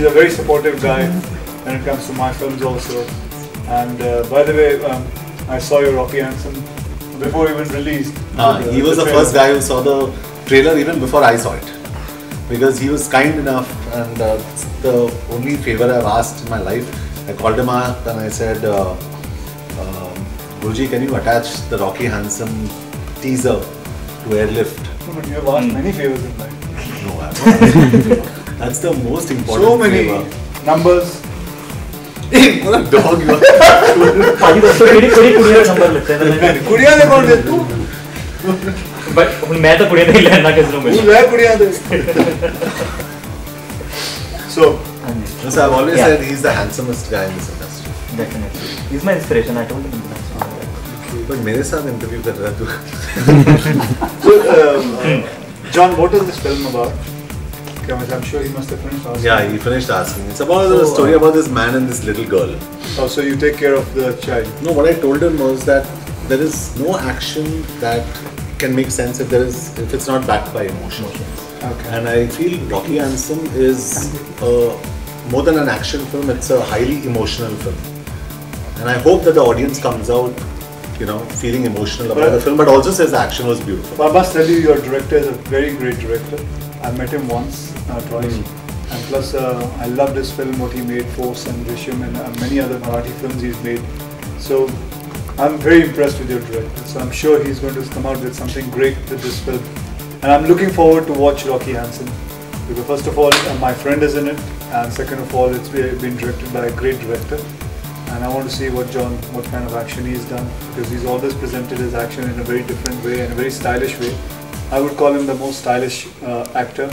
he's a very supportive guy when it comes to my films also. And by the way, I saw your Rocky Handsome before even released. He was the first guy who saw the trailer even before I saw it. Because he was kind enough, and it's the only favor I've asked in my life. I called him up and I said, Guruji, can you attach the Rocky Handsome teaser to Airlift? But you have asked many favors in life. No, I haven't. That's the most important favor. So many favor. Numbers. What a dog you are. But I don't So I've always said he's the handsomest guy in this industry. Definitely. He's my inspiration. I told him that's all. But I'm interview kar raha tu. So, John, what is this film about? I'm sure he must have finished asking. Yeah, he finished asking. It's about the story about this man and this little girl. Oh, so you take care of the child? No, what I told him was that there is no action that can make sense if it's not backed by emotions. Okay. And I feel Rocky Handsome is more than an action film, it's a highly emotional film. And I hope that the audience comes out, you know, feeling emotional about the film, but also says the action was beautiful. But I must tell you, your director is a very great director. I met him once, twice. And plus, I love this film, what he made, Force and Dishyam and many other Marathi films he's made. So I'm very impressed with your director, so I'm sure he's going to come out with something great with this film. And I'm looking forward to watch Rocky Handsome, because first of all, my friend is in it, and second of all, it's been directed by a great director. And I want to see what John, what kind of action he's done, because he's always presented his action in a very different way, in a very stylish way. I would call him the most stylish actor.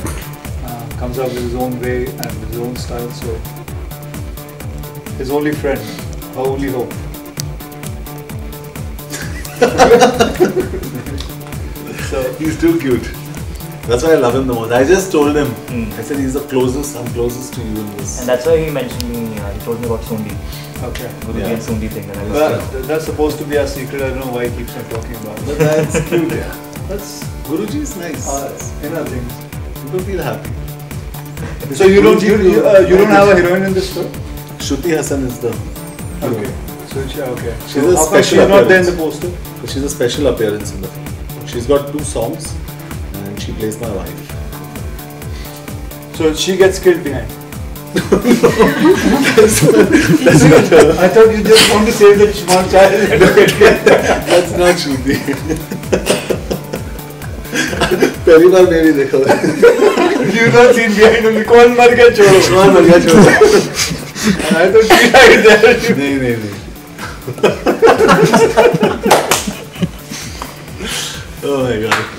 Comes out with his own way and with his own style, so his only friend, our only hope. So he's too cute. That's why I love him the most. I just told him. I said he's the closest. I'm closest to you in this. And that's why he mentioned me. He told me about Sundi. Okay. Guruji and Sundi thing. And I that's supposed to be our secret. I don't know why he keeps on talking about it. But that's cute. That's Guruji is nice. Inner things. People feel happy. So you don't have a heroine in this film? Shruti Haasan is the hero. Okay. She's a special appearance. Not there in the poster? But she's a special appearance in the film. She's got 2 songs and she plays my wife. So she gets killed behind. That's not her. I thought you just want to say that small child and don't get killed. That's not Shruti. Pehli baar maine dekha hai. You've not seen behind only. Kaun mar gaya choro. Kaun mar gaya choro. And I thought she died there. No. Oh my God.